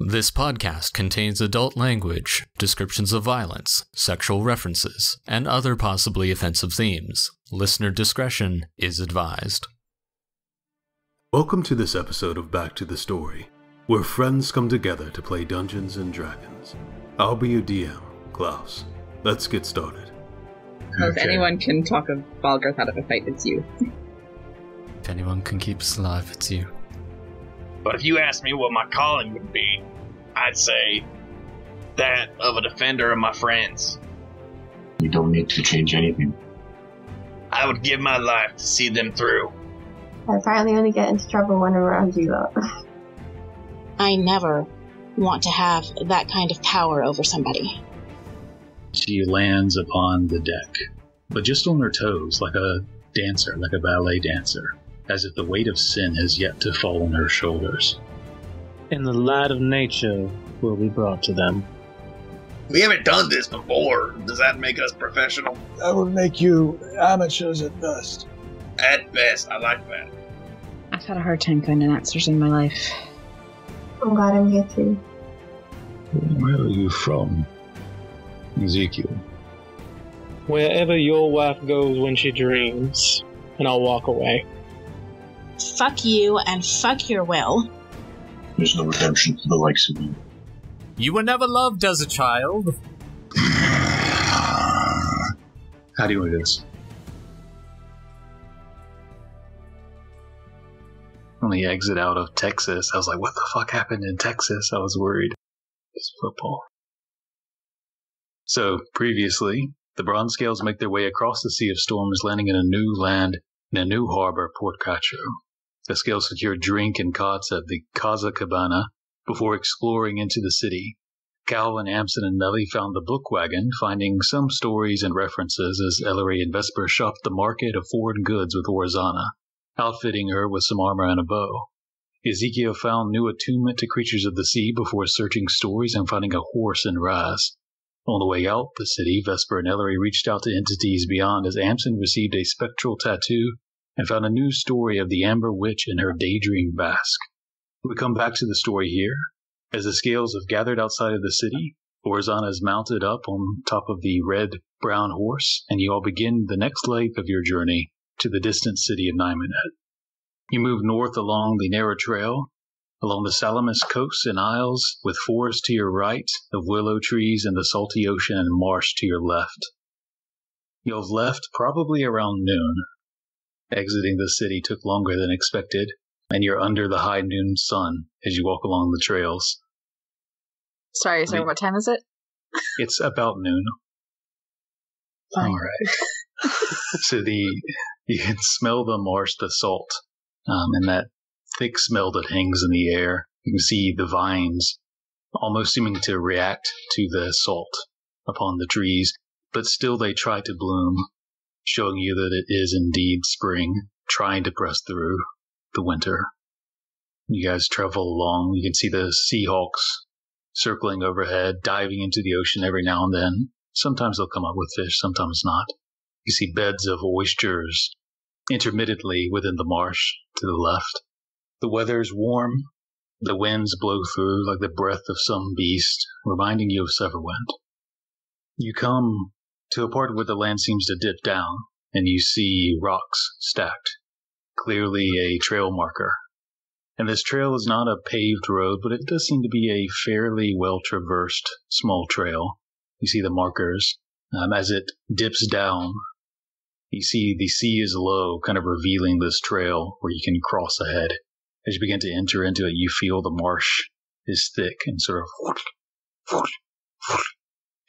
This podcast contains adult language, descriptions of violence, sexual references, and other possibly offensive themes. Listener discretion is advised. Welcome to this episode of Back to the Story, where friends come together to play Dungeons and Dragons. I'll be your DM, Klouse. Let's get started. Okay. If anyone can talk of Balgar out of a fight, it's you. If anyone can keep us alive, it's you. But if you asked me what my calling would be, I'd say that of a defender of my friends. You don't need to change anything. I would give my life to see them through. I apparently only get into trouble when I'm around you lot. I never want to have that kind of power over somebody. She lands upon the deck, but just on her toes, like a dancer, like a ballet dancer, as if the weight of sin has yet to fall on her shoulders. And the light of nature will be brought to them. We haven't done this before. Does that make us professional? That would make you amateurs at best. At best, I like that. I've had a hard time finding answers in my life. I'm glad I'm here too. Where are you from, Ezekiel? Wherever your wife goes when she dreams, and I'll walk away. Fuck you and fuck your will. There's no redemption for the likes of you. You were never loved as a child. How do you want this? On the exit out of Texas, I was like, what the fuck happened in Texas? I was worried. It's football. So, previously, the Bronze Scales make their way across the Sea of Storms, landing in a new land, in a new harbor, Port Cacho. The Scales secure drink and cots at the Casa Cabana before exploring into the city. Calvin, Amson, and Nellie found the book wagon, finding some stories and references as Ellery and Vesper shopped the market of foreign goods with Orizana, outfitting her with some armor and a bow. Ezekiel found new attunement to creatures of the sea before searching stories and finding a horse in Raz. On the way out the city, Vesper and Ellery reached out to entities beyond as Amson received a spectral tattoo and found a new story of the Amber Witch and her Daydream Basque. We come back to the story here. As the Scales have gathered outside of the city, Orizana is mounted up on top of the red-brown horse, and you all begin the next leg of your journey to the distant city of Nymanet. You move north along the narrow trail, along the Salamis coasts and isles, with forest to your right, of willow trees and the salty ocean and marsh to your left. You'll have left probably around noon. Exiting the city took longer than expected, and you're under the high noon sun as you walk along the trails. Sorry, what time is it? It's about noon. Fine. All right. So you can smell the marsh, the salt, and that thick smell that hangs in the air. You can see the vines almost seeming to react to the salt upon the trees, but still they try to bloom, showing you that it is indeed spring, trying to press through the winter. You guys travel along. You can see the seahawks circling overhead, diving into the ocean every now and then. Sometimes they'll come up with fish, sometimes not. You see beds of oysters intermittently within the marsh to the left. The weather is warm. The winds blow through like the breath of some beast, reminding you of Severwind. You come to a part where the land seems to dip down, and you see rocks stacked, clearly a trail marker. And this trail is not a paved road, but it does seem to be a fairly well-traversed small trail. You see the markers. As it dips down, you see the sea is low, kind of revealing this trail where you can cross ahead. As you begin to enter into it, you feel the marsh is thick and sort of...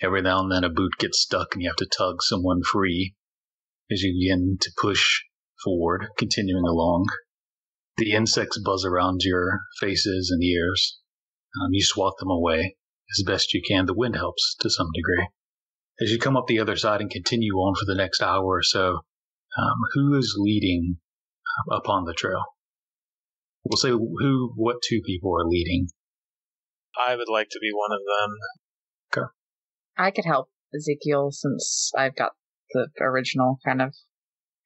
Every now and then a boot gets stuck and you have to tug someone free as you begin to push forward, continuing along. The insects buzz around your faces and ears. You swat them away as best you can. The wind helps to some degree. As you come up the other side and continue on for the next hour or so, who is leading upon the trail? We'll say what two people are leading. I would like to be one of them. Okay. I could help Ezekiel since I've got the original kind of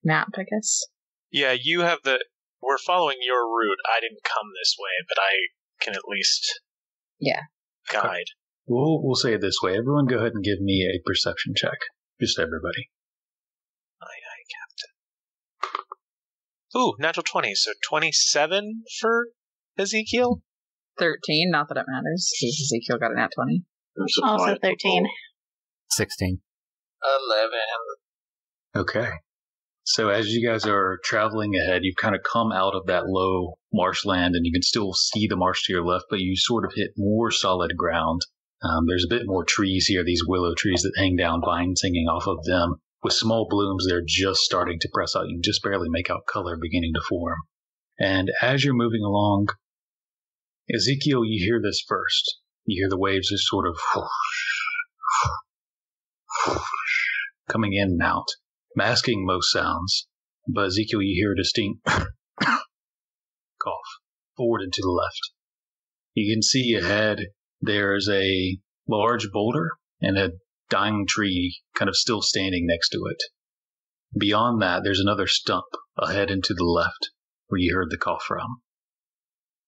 map, I guess. Yeah, you have we're following your route. I didn't come this way, but I can at least Yeah. Guide. We'll say it this way. Everyone go ahead and give me a perception check. Just everybody. Aye, aye, Captain. Ooh, natural 20. So 27 for Ezekiel? 13, not that it matters. Ezekiel got a nat 20. Also 13. 16. 11. Okay. So as you guys are traveling ahead, you've kind of come out of that low marshland, and you can still see the marsh to your left, but you sort of hit more solid ground. There's a bit more trees here, these willow trees that hang down, vines hanging off of them. With small blooms, they're just starting to press out. You can just barely make out color beginning to form. And as you're moving along, Ezekiel, you hear this first. You hear the waves just sort of coming in and out, masking most sounds. But Ezekiel, you hear a distinct cough forward and to the left. You can see ahead there's a large boulder and a dying tree kind of still standing next to it. Beyond that, there's another stump ahead and to the left where you heard the cough from.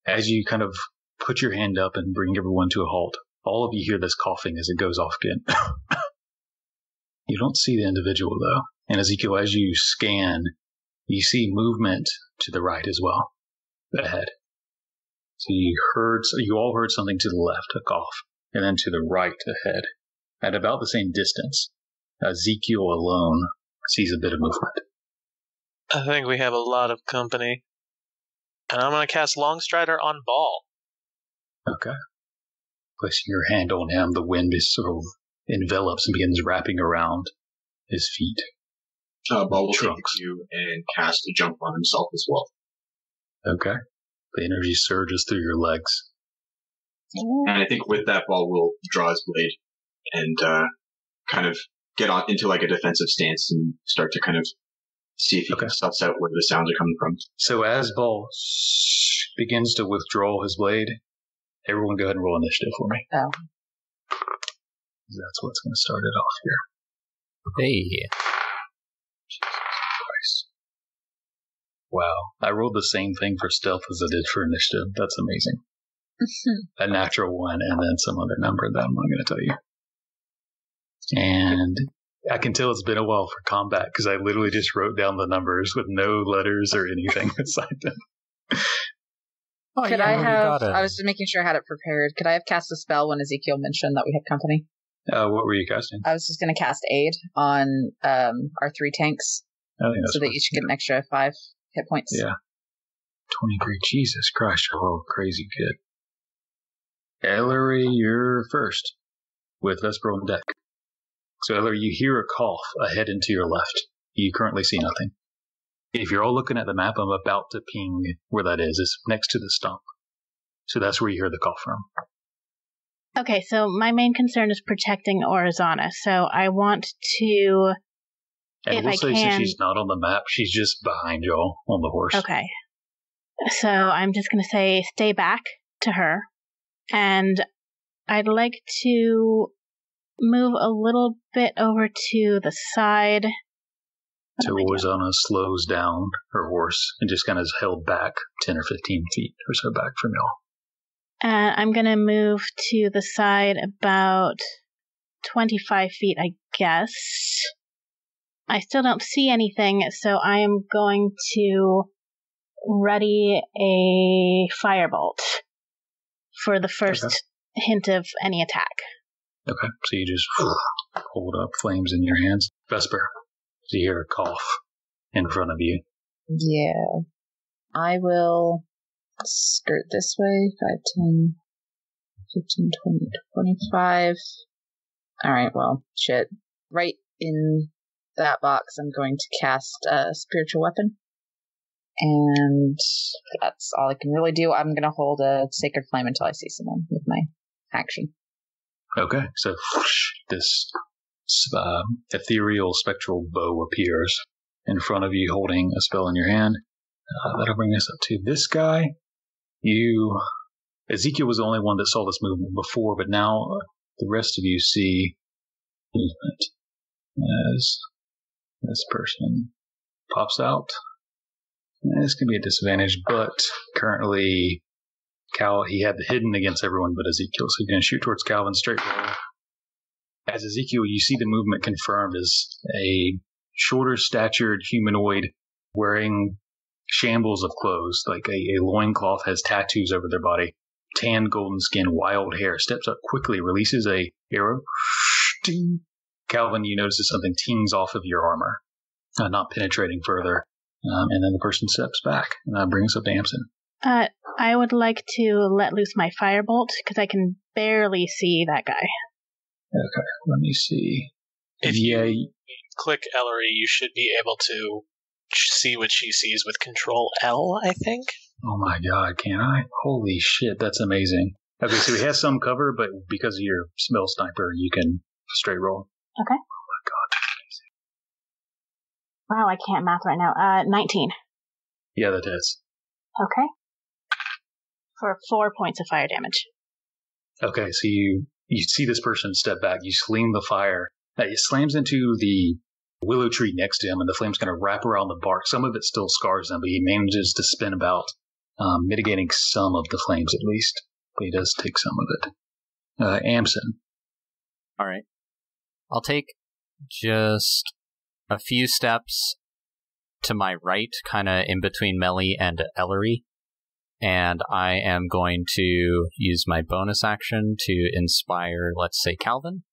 As you kind of put your hand up and bring everyone to a halt, all of you hear this coughing as it goes off again. You don't see the individual, though. And Ezekiel, as you scan, you see movement to the right as well, ahead. So you all heard something to the left, a cough, and then to the right ahead. At about the same distance, Ezekiel alone sees a bit of movement. I think we have a lot of company. And I'm going to cast Longstrider on Bál. Okay. Placing your hand on him, the wind is sort of envelops and begins wrapping around his feet. Bál will take you and cast a jump on himself as well. Okay. The energy surges through your legs. And I think with that, Bál will draw his blade and kind of get on into like a defensive stance and start to kind of see if he can suss out where the sounds are coming from. So as Bál begins to withdraw his blade, everyone go ahead and roll initiative for me. Oh. That's what's going to start it off here. Hey. Jesus Christ. Wow. I rolled the same thing for stealth as I did for initiative. That's amazing. A natural one and then some other number that I'm not going to tell you. And I can tell it's been a while for combat because I literally just wrote down the numbers with no letters or anything beside them. Oh, could I was just making sure I had it prepared. Could I have cast a spell when Ezekiel mentioned that we had company? What were you casting? I was just going to cast Aid on our three tanks so that each get an extra 5 hit points. Yeah. 23. Jesus Christ, you're all crazy kid. Ellery, you're first with Vesper on deck. So, Ellery, you hear a cough ahead and to your left. You currently see nothing. If you're all looking at the map, I'm about to ping where that is. It's next to the stump. So that's where you hear the cough from. Okay, so my main concern is protecting Orizana. So I want to, since she's not on the map, she's just behind y'all on the horse. Okay. So I'm just going to say stay back to her. And I'd like to move a little bit over to the side. So Orizana slows down her horse and just kind of is held back 10 or 15 feet or so back from y'all. I'm going to move to the side about 25 feet, I guess. I still don't see anything, so I am going to ready a firebolt for the first hint of any attack. Okay, so you just hold up flames in your hands. Vesper. So you hear a cough in front of you. Yeah. I will skirt this way. 5, 10, 15, 20, 25. Alright, well, shit. Right in that box, I'm going to cast a spiritual weapon. And that's all I can really do. I'm going to hold a sacred flame until I see someone with my action. Okay, so this ethereal spectral bow appears in front of you holding a spell in your hand. That'll bring us up to this guy. Ezekiel was the only one that saw this movement before, but now the rest of you see movement as this person pops out. This could be a disadvantage, but currently Cal, he had hidden against everyone but Ezekiel, so he's going to shoot towards Calvin straight roll. As Ezekiel, you see the movement confirmed as a shorter-statured humanoid wearing shambles of clothes, like a loincloth has tattoos over their body, tanned golden skin, wild hair, steps up quickly, releases a arrow. Calvin, you notice that something tings off of your armor, not penetrating further. And then the person steps back and brings up to Amson. I would like to let loose my firebolt because I can barely see that guy. Okay, let me see. If you click Ellery, you should be able to see what she sees with Control L, I think. Oh my god, can I? Holy shit, that's amazing. Okay, so he has some cover, but because of your spell sniper, you can straight roll. Okay. Oh my god, that's amazing. Wow, I can't math right now. 19. Yeah, that hits. Okay. For 4 points of fire damage. Okay, so you see this person step back. You sling the fire. It slams into the willow tree next to him, and the flame's going to wrap around the bark. Some of it still scars him, but he manages to spin about, mitigating some of the flames at least. But he does take some of it. Amson. All right. I'll take just a few steps to my right, kind of in between Melly and Ellery. And I am going to use my bonus action to inspire, let's say, Calvin.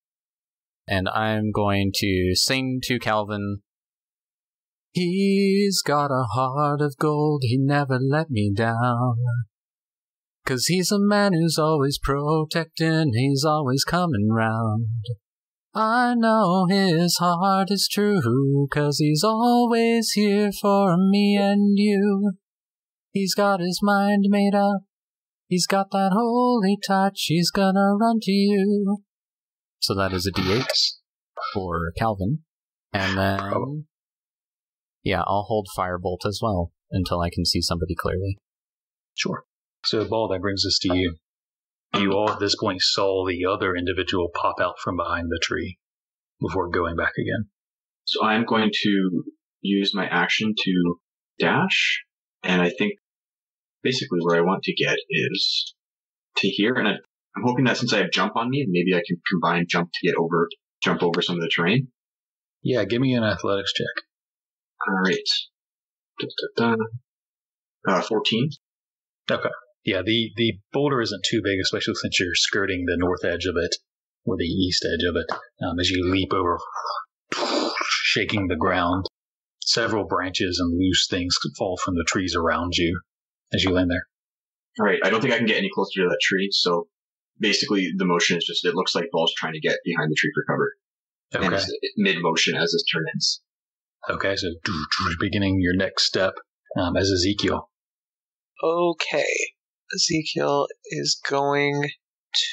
And I'm going to sing to Calvin. He's got a heart of gold, he never let me down. 'Cause he's a man who's always protecting, he's always coming round. I know his heart is true, 'cause he's always here for me and you. He's got his mind made up, he's got that holy touch, he's gonna run to you. So that is a D8 for Calvin. And then, yeah, I'll hold Firebolt as well until I can see somebody clearly. Sure. So, Ball, that brings us to you. You all at this point saw the other individual pop out from behind the tree before going back again. So I'm going to use my action to dash, and I think basically where I want to get is to here, and I'm hoping that since I have jump on me, maybe I can combine jump to get over, jump over some of the terrain. Yeah, give me an athletics check. All right. 14. Okay. Yeah, the boulder isn't too big, especially since you're skirting the north edge of it, or the east edge of it, as you leap over, shaking the ground. Several branches and loose things fall from the trees around you as you land there. All right. I don't think I can get any closer to that tree, so... Basically, the motion is just, it looks like Ball's trying to get behind the tree for cover. Okay. And it's mid-motion as this turn ends. Okay, so beginning your next step as Ezekiel. Okay. Ezekiel is going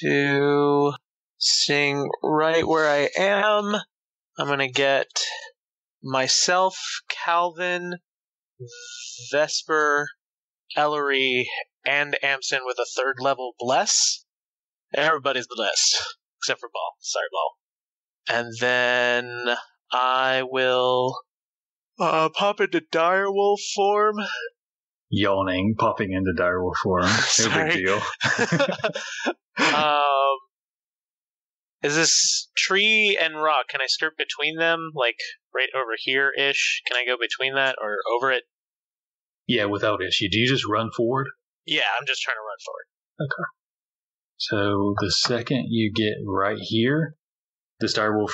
to sing right where I am. I'm going to get myself, Calvin, Vesper, Ellery, and Amson with a third-level bless. Everybody's blessed, except for Ball. Sorry, Ball. And then I will pop into Direwolf form. Yawning, popping into Direwolf form. No big deal. Is this tree and rock, can I skirt between them? Like, right over here-ish? Can I go between that or over it? Yeah, without issue. Do you just run forward? Yeah, I'm just trying to run forward. Okay. So the second you get right here, this direwolf,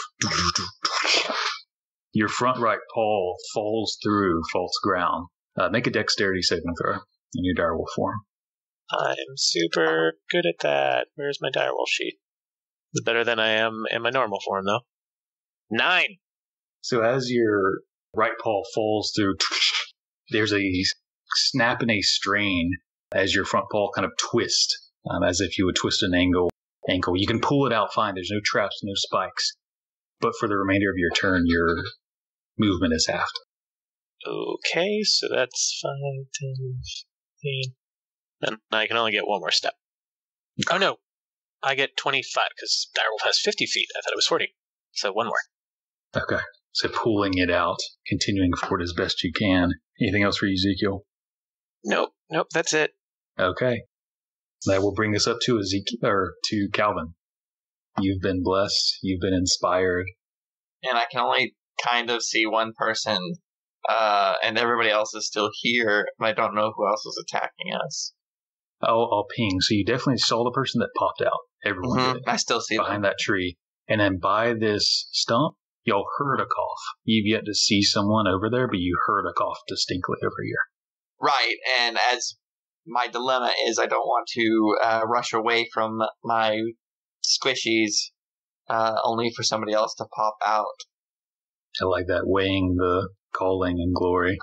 your front right paw falls through false ground. Make a dexterity saving throw in your direwolf form. I'm super good at that. Where's my direwolf sheet? It's better than I am in my normal form, though. 9! So as your right paw falls through, there's a snap and a strain as your front paw kind of twists. As if you would twist an ankle. You can pull it out fine. There's no traps, no spikes. But for the remainder of your turn, your movement is halved. Okay, so that's 5, 10, 15. And I can only get one more step. Oh, no. I get 25 because Direwolf has 50 feet. I thought it was 40. So one more. Okay. So pulling it out, continuing forward as best you can. Anything else for you, Ezekiel? Nope. That's it. Okay. That will bring us up to Ezekiel, or to Calvin. You've been blessed. You've been inspired. And I can only kind of see one person, and everybody else is still here, but I don't know who else was attacking us. I'll ping. So you definitely saw the person that popped out. Everyone did. I still see behind that tree. And then by this stump, y'all heard a cough. You've yet to see someone over there, but you heard a cough distinctly over here. Right, and as my dilemma is, I don't want to rush away from my squishies, only for somebody else to pop out. I like that, weighing the calling and glory.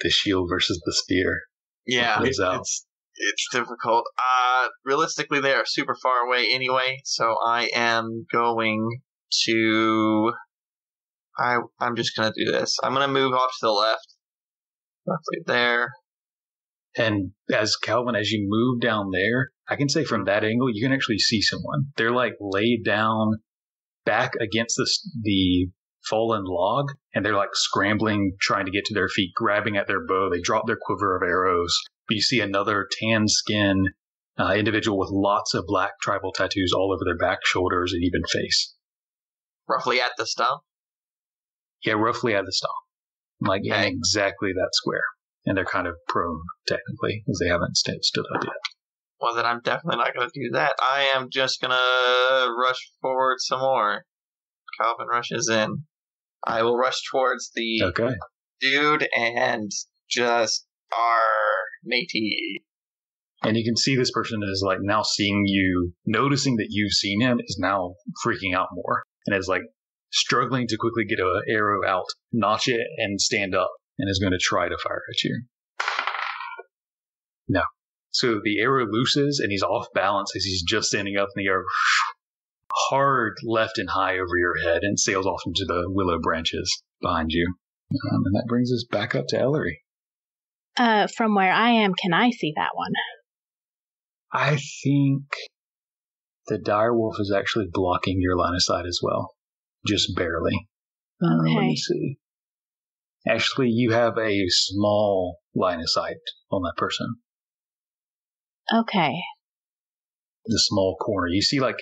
The shield versus the spear. Yeah, it's difficult. Realistically, they are super far away anyway, so I am going to... I'm just going to do this. I'm going to move off to the left. Roughly there. And as Calvin, as you move down there, I can say from that angle, you can actually see someone. They're like laid down back against the fallen log, and they're like scrambling, trying to get to their feet, grabbing at their bow. They drop their quiver of arrows. But you see another tan skin individual with lots of black tribal tattoos all over their back, shoulders, and even face. Roughly at the stump? Yeah, roughly at the stump. Like in exactly that square. And they're kind of prone, technically, because they haven't stood up yet. Well, then I'm definitely not going to do that. I am just going to rush forward some more. Calvin rushes in. I will rush towards the dude and just matey. And you can see this person is like now seeing you, noticing that you've seen him, is now freaking out more. And is like struggling to quickly get an arrow out, notch it, and stand up. And is going to try to fire at you. No. So the arrow looses, and he's off balance as he's just standing up, and the arrow hard left and high over your head, and sails off into the willow branches behind you. And that brings us back up to Ellery. From where I am, can I see that one? I think the direwolf is actually blocking your line of sight as well. Just barely. Okay. Let me see. Actually, you have a small line of sight on that person. Okay. The small corner. You see, like,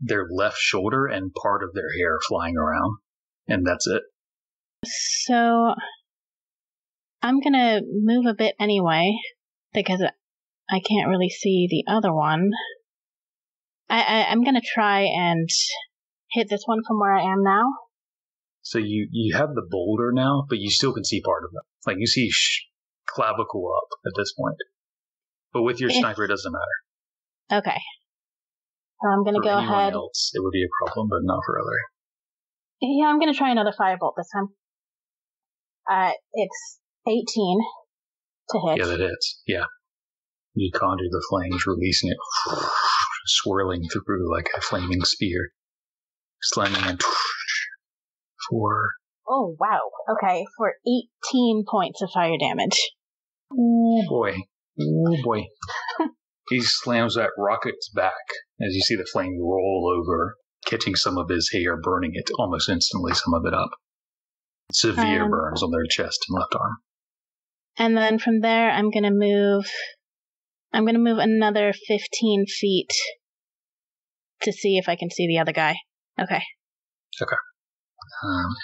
their left shoulder and part of their hair flying around. And that's it. So, I'm going to move a bit anyway, because I can't really see the other one. I'm going to try and hit this one from where I am now. So you have the boulder now, but you still can see part of them. Like, you see clavicle up at this point. But with your sniper, it doesn't matter. Okay. So I'm going to go ahead. For anyone else, it would be a problem, but not for Ellery. Yeah, I'm going to try another firebolt this time. It's 18 to hit. Yeah, that hits. Yeah. You conjure the flames, releasing it, swirling through like a flaming spear. Slamming and... Oh, wow. Okay, for 18 points of fire damage. Oh, boy. Oh, boy. He slams that rocket's back as you see the flame roll over, catching some of his hair, burning it almost instantly, some of it up. Severe burns on their chest and left arm. And then from there, I'm going to move another 15 feet to see if I can see the other guy. Okay.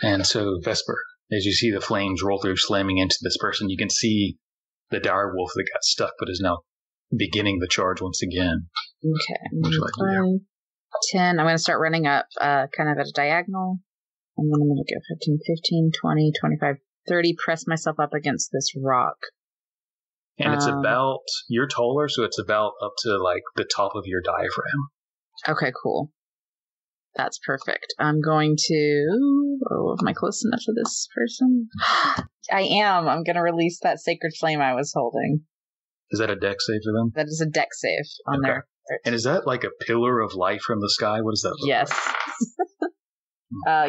And so, Vesper, as you see the flames roll through, slamming into this person, you can see the direwolf that got stuck, but is now beginning the charge once again. Okay. 10. I'm going to start running up kind of at a diagonal. I'm going to go 15, 20, 25, 30, press myself up against this rock. And it's about, you're taller, so it's about up to, like, the top of your diaphragm. Okay, cool. That's perfect. I'm going to... Oh, am I close enough to this person? I am. I'm going to release that sacred flame I was holding. Is that a dex save for them? That is a dex save on there. And is that like a pillar of light from the sky? What does that look like?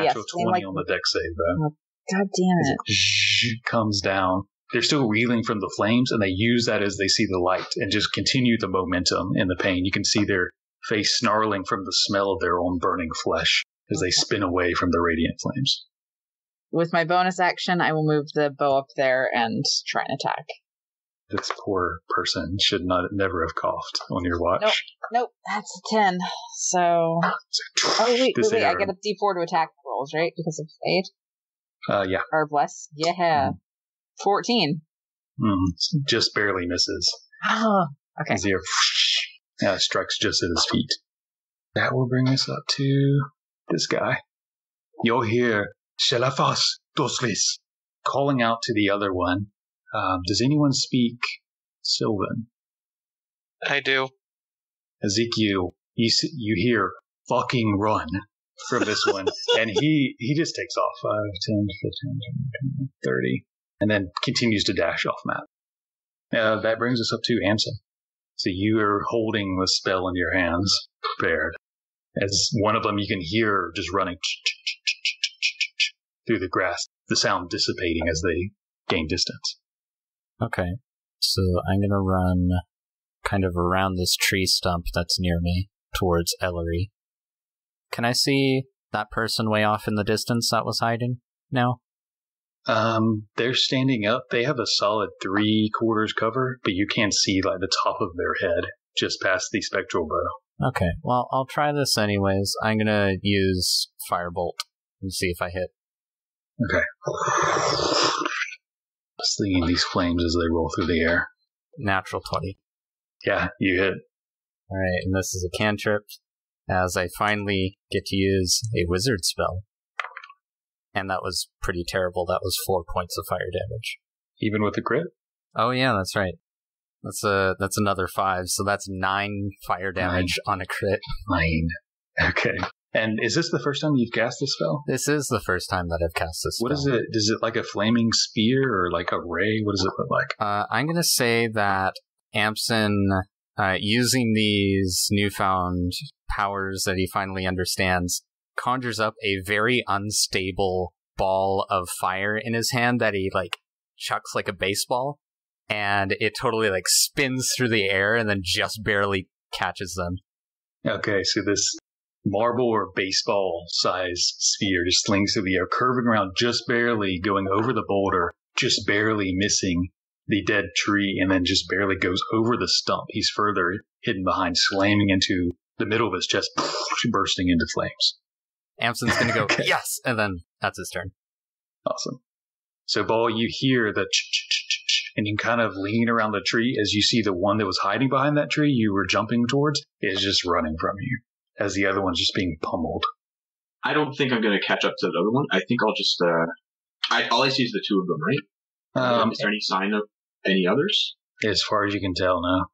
Yes. 20 like, on the dex save, though. Oh, God damn it. Comes down. They're still reeling from the flames, and they use that as they see the light and just continue the momentum and the pain. You can see their face snarling from the smell of their own burning flesh as they spin away from the radiant flames. With my bonus action, I will move the bow up there and try and attack. this poor person should never have coughed on your watch. Nope, that's a 10. So... wait, I get a D4 to attack rolls, right? Because of aid? Yeah. Or bless? Yeah. 14. Just barely misses. Ah, okay. As he strikes just at his feet. That will bring us up to this guy. You'll hear Shelafas Dosvis calling out to the other one. Does anyone speak Sylvan? I do. Ezekiel, you hear fucking run from this one. And he just takes off. 5, 10, 15, 30. And then continues to dash off map. That brings us up to Amson. So you are holding the spell in your hands, prepared. As one of them you can hear just running through the grass, the sound dissipating as they gain distance. Okay, so I'm going to run kind of around this tree stump that's near me towards Ellery. Can I see that person way off in the distance that was hiding now? They're standing up. They have a solid 3/4 cover, but you can't see like the top of their head just past the spectral bow. Okay, well, I'll try this anyways. I'm going to use Firebolt and see if I hit. Okay. Slinging these flames as they roll through the air. Natural 20. Yeah, you hit. Alright, and this is a cantrip, as I finally get to use a wizard spell. And that was pretty terrible. That was 4 points of fire damage. Even with the crit? Oh yeah, that's right. That's another 5, so that's 9 fire damage on a crit. 9. Okay. And is this the first time you've cast this spell? This is the first time that I've cast this spell. What is it? Is it like a flaming spear or like a ray? What does it look like? I'm going to say that Amson, using these newfound powers that he finally understands, conjures up a very unstable ball of fire in his hand that he like chucks like a baseball, and it totally like spins through the air and then just barely catches them. Okay, so this marble or baseball-sized sphere just slings through the air, curving around just barely, going over the boulder, just barely missing the dead tree, and then just barely goes over the stump. He's further hidden behind, slamming into the middle of his chest, bursting into flames. Amson's going to go, okay. Yes! And then that's his turn. Awesome. So, Ball, you hear the ch-ch-ch-ch, and you kind of lean around the tree as you see the one that was hiding behind that tree you were jumping towards is just running from you, as the other one's just being pummeled. I don't think I'm going to catch up to the other one. I think I'll just, all I see is the two of them, right? Is there any sign of any others? As far as you can tell, no.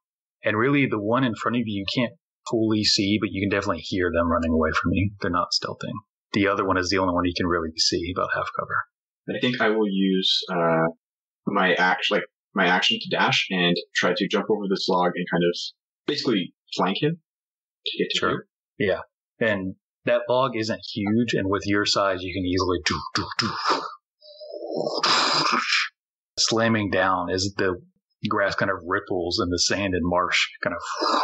And really, the one in front of you can't fully see, but you can definitely hear them running away from you. They're not stealthing. The other one is the only one you can really see, about half cover. I think I will use my action to dash and try to jump over this log and kind of basically flank him to get to you. Yeah, and that log isn't huge, and with your size, you can easily slamming down as the grass kind of ripples and the sand and marsh kind of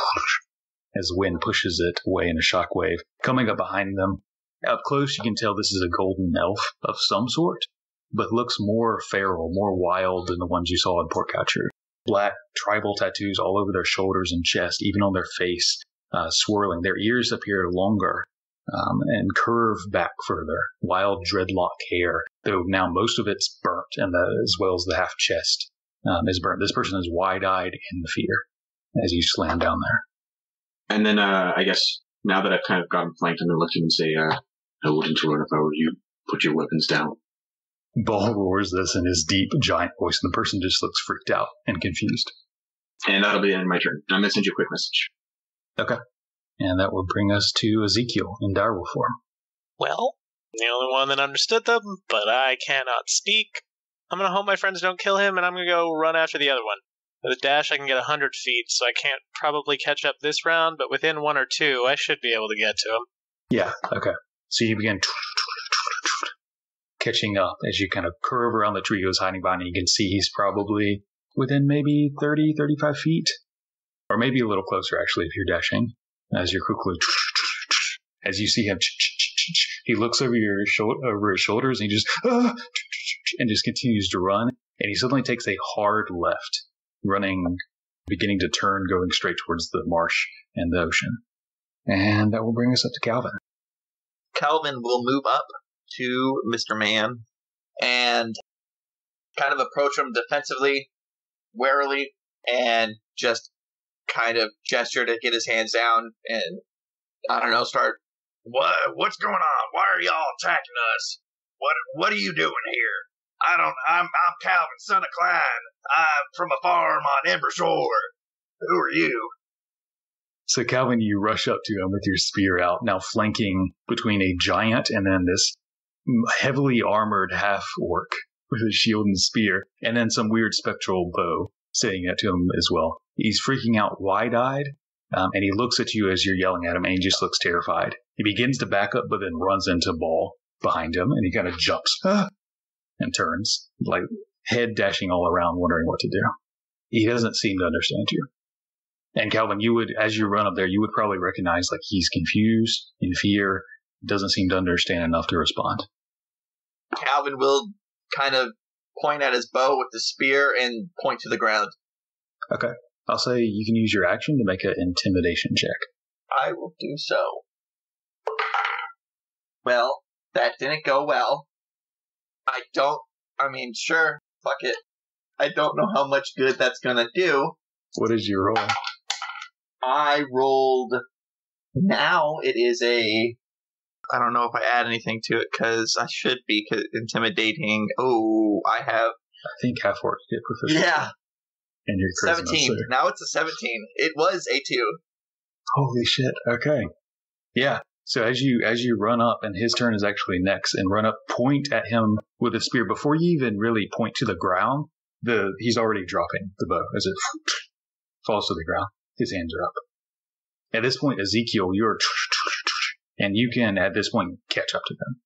as wind pushes it away in a shockwave. Coming up behind them, up close, you can tell this is a golden elf of some sort, but looks more feral, more wild than the ones you saw in Port Cacho. Black tribal tattoos all over their shoulders and chest, even on their face. Swirling. Their ears appear longer and curve back further. Wild dreadlock hair, though now most of it's burnt, and as well as the half chest is burnt. This person is wide-eyed in fear as you slam down there. And then I guess now that I've kind of gotten flanked, I'm going to look and say, I wouldn't run if I were you. Put your weapons down. Ball roars this in his deep, giant voice, and the person just looks freaked out and confused. And that'll be the end of my turn. I'm going to send you a quick message. Okay. And that will bring us to Ezekiel in direwolf form. Well, I'm the only one that understood them, but I cannot speak. I'm going to hope my friends don't kill him, and I'm going to go run after the other one. With a dash, I can get 100 feet, so I can't probably catch up this round, but within 1 or 2, I should be able to get to him. Yeah, okay. So you begin catching up as you kind of curve around the tree he was hiding behind, and you can see he's probably within maybe 30, 35 feet. Or maybe a little closer, actually, if you're dashing. As you're quickly... As you see him... He looks over his shoulders, and he just... And just continues to run. And he suddenly takes a hard left running, beginning to turn, going straight towards the marsh and the ocean. And that will bring us up to Calvin. Calvin will move up to Mr. Man and kind of approach him defensively, warily, and just kind of gesture to get his hands down and, I don't know, start, what's going on? Why are y'all attacking us? What are you doing here? I'm Calvin, son of Klein. I'm from a farm on Embershore. Who are you? So Calvin, you rush up to him with your spear out, now flanking between a giant and then this heavily armored half-orc with a shield and spear, and then some weird spectral bow sitting next to him as well. He's freaking out wide-eyed, and he looks at you as you're yelling at him, and he just looks terrified. He begins to back up, but then runs into Ball behind him, and he kind of jumps and turns, like head dashing all around, wondering what to do. He doesn't seem to understand you. And Calvin, you would, as you run up there, you would probably recognize, like, he's confused, in fear, doesn't seem to understand enough to respond. Calvin will kind of point at his bow with the spear and point to the ground. Okay. I'll say you can use your action to make an intimidation check. I will do so. Well, that didn't go well. Sure, fuck it. I don't know how much good that's gonna do. What is your roll? I rolled, now it is a, I don't know if I add anything to it, because I should be intimidating. Oh, I have. I think half orcs get proficient. Yeah. And you're 17. There. Now it's a 17. It was a 2. Holy shit. Okay. Yeah. So as you run up, and his turn is actually next, and run up, point at him with a spear. Before you even really point to the ground, he's already dropping the bow as it falls to the ground. His hands are up. At this point, Ezekiel, you're... And you can, at this point, catch up to them.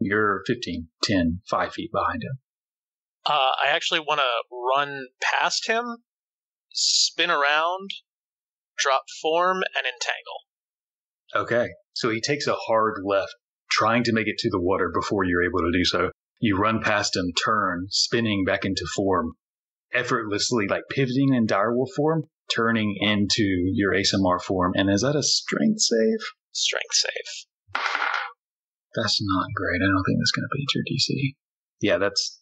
You're 15, 10, 5 feet behind him. I actually want to run past him, spin around, drop form, and entangle. Okay. So he takes a hard left, trying to make it to the water before you're able to do so. You run past him, turn, spinning back into form, effortlessly, like pivoting in direwolf form, turning into your ASMR form. And is that a strength save? Strength save. That's not great. I don't think that's going to beat your DC. Yeah, that's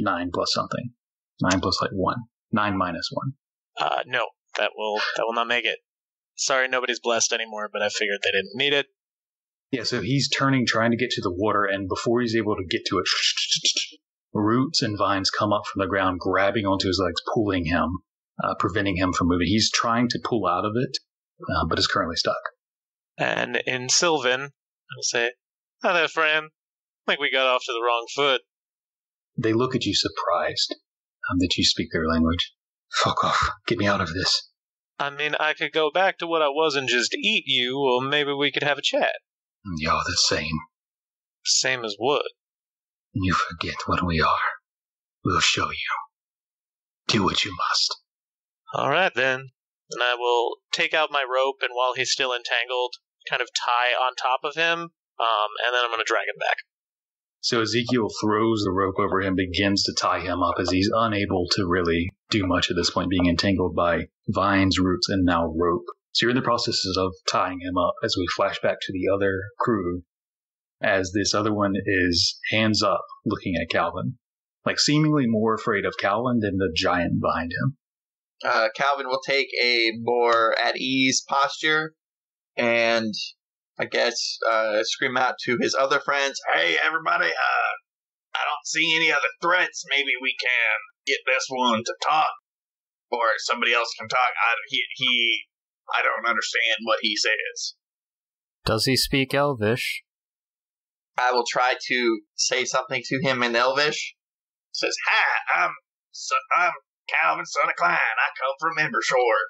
9 plus something. 9 plus like 1. 9 minus 1. No, that will not make it. Sorry, nobody's blessed anymore, but I figured they didn't need it. Yeah, so he's turning, trying to get to the water, and before he's able to get to it, roots and vines come up from the ground, grabbing onto his legs, pulling him, preventing him from moving. He's trying to pull out of it, but is currently stuck. And in Sylvan, I'll say, "Hi there, friend. I think we got off to the wrong foot." They look at you surprised that you speak their language. "Fuck off. Get me out of this." "I mean, I could go back to what I was and just eat you, or maybe we could have a chat." "You're the same." "Same as what?" "You forget what we are. We'll show you. Do what you must." "All right, then." And I will take out my rope, and while he's still entangled, kind of tie on top of him, and then I'm going to drag him back. So Ezekiel throws the rope over him, begins to tie him up, as he's unable to really do much at this point, being entangled by vines, roots, and now rope. So you're in the process of tying him up as we flash back to the other crew, as this other one is hands up, looking at Calvin, like seemingly more afraid of Calvin than the giant behind him. Calvin will take a more at-ease posture and, I guess, scream out to his other friends, "Hey, everybody, I don't see any other threats. Maybe we can get this one to talk, or somebody else can talk. I don't understand what he says." Does he speak Elvish? I will try to say something to him in Elvish. Says, "Hi, I'm Calvin, son of Klein. I come from Embershore."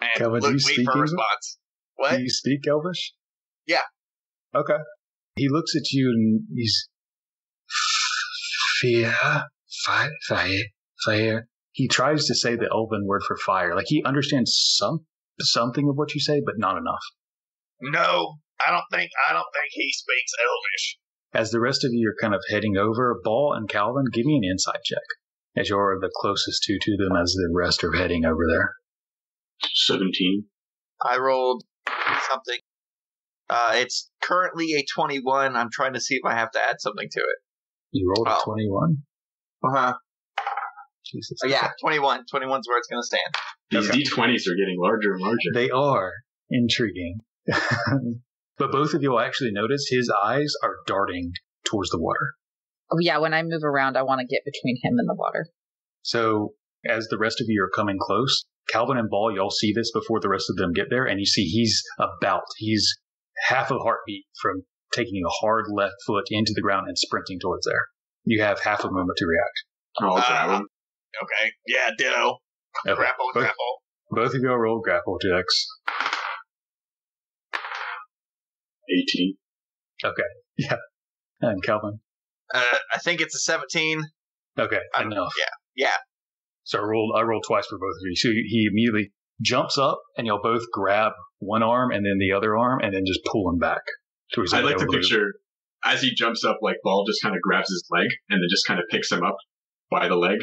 And Calvin, look, wait for a response. What? Do you speak Elvish? Yeah. Okay. He looks at you and he's... Fire. He tries to say the Elven word for fire. Like, he understands something of what you say, but not enough. "No, I don't think he speaks Elvish." As the rest of you are kind of heading over, Ball and Calvin, give me an insight check. as you're the closest two to them as the rest are heading over there. 17. I rolled something. It's currently a 21. I'm trying to see if I have to add something to it. You rolled a 21? Uh-huh. Jesus. Oh, yeah, 21. 21's where it's going to stand. These D20s are getting larger and larger. They are. Intriguing. But both of you will actually notice his eyes are darting towards the water. Oh, yeah, when I move around, I want to get between him and the water. So, as the rest of you are coming close, Calvin and Ball, y'all see this before the rest of them get there, and you see he's half a heartbeat from taking a hard left foot into the ground and sprinting towards there. You have half a moment to react. I'll grab him. Okay, yeah, ditto. Okay. Grapple. Both of y'all roll grapple checks. 18. Okay, yeah. And Calvin? I think it's a 17. Okay, enough. Yeah. So I rolled twice for both of you. So he immediately jumps up, and you'll both grab one arm and then the other arm, and then just pull him back. I like to picture, as he jumps up, like, Ball just kind of grabs his leg, and then just kind of picks him up by the leg.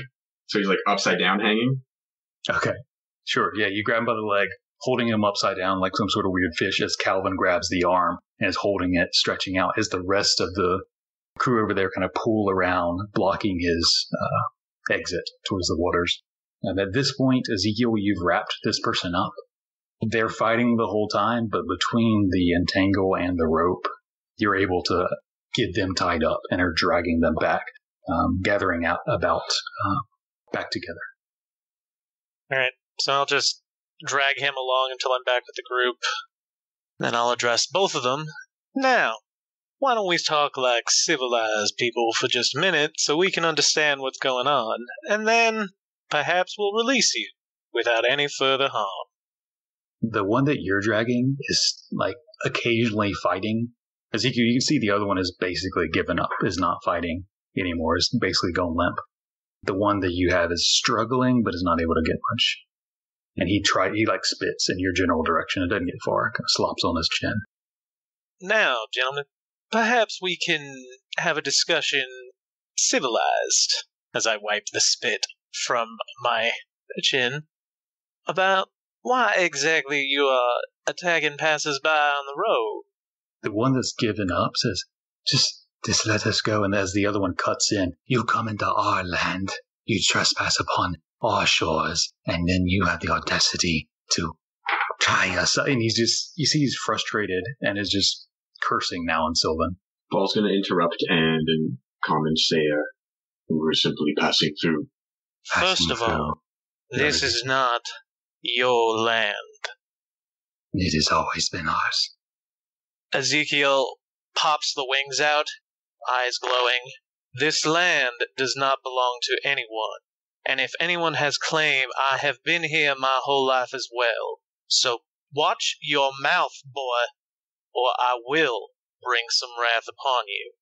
So he's, like, upside down hanging. Okay, sure. Yeah, you grab him by the leg, holding him upside down like some sort of weird fish as Calvin grabs the arm and is holding it, stretching out as the rest of the crew over there kind of pull around, blocking his exit towards the waters. And at this point, Ezekiel, you've wrapped this person up. They're fighting the whole time, but between the entangle and the rope, you're able to get them tied up and are dragging them back, gathering out about back together. All right, so I'll just drag him along until I'm back with the group. Then I'll address both of them. Now, why don't we talk like civilized people for just a minute so we can understand what's going on, and then perhaps we'll release you without any further harm. The one that you're dragging is, like, occasionally fighting. Ezekiel, you can see the other one is basically given up, is not fighting anymore, is basically gone limp. The one that you have is struggling, but is not able to get much. And he spits in your general direction. It doesn't get far. It kind of slops on his chin. Now, gentlemen, perhaps we can have a discussion civilized, as I wipe the spit from my chin, about why exactly you are attacking passers-by on the road. The one that's given up says, just let us go, and as the other one cuts in, you come into our land, you trespass upon our shores, and then you have the audacity to try us. And he's just, you see he's frustrated and is just cursing now on Sylvan. Paul's going to interrupt and in common say, we were simply passing through. First of all, this is not your land. It has always been ours. Ezekiel pops the wings out, eyes glowing. This land does not belong to anyone. And if anyone has claim, I have been here my whole life as well. So watch your mouth, boy, or I will bring some wrath upon you.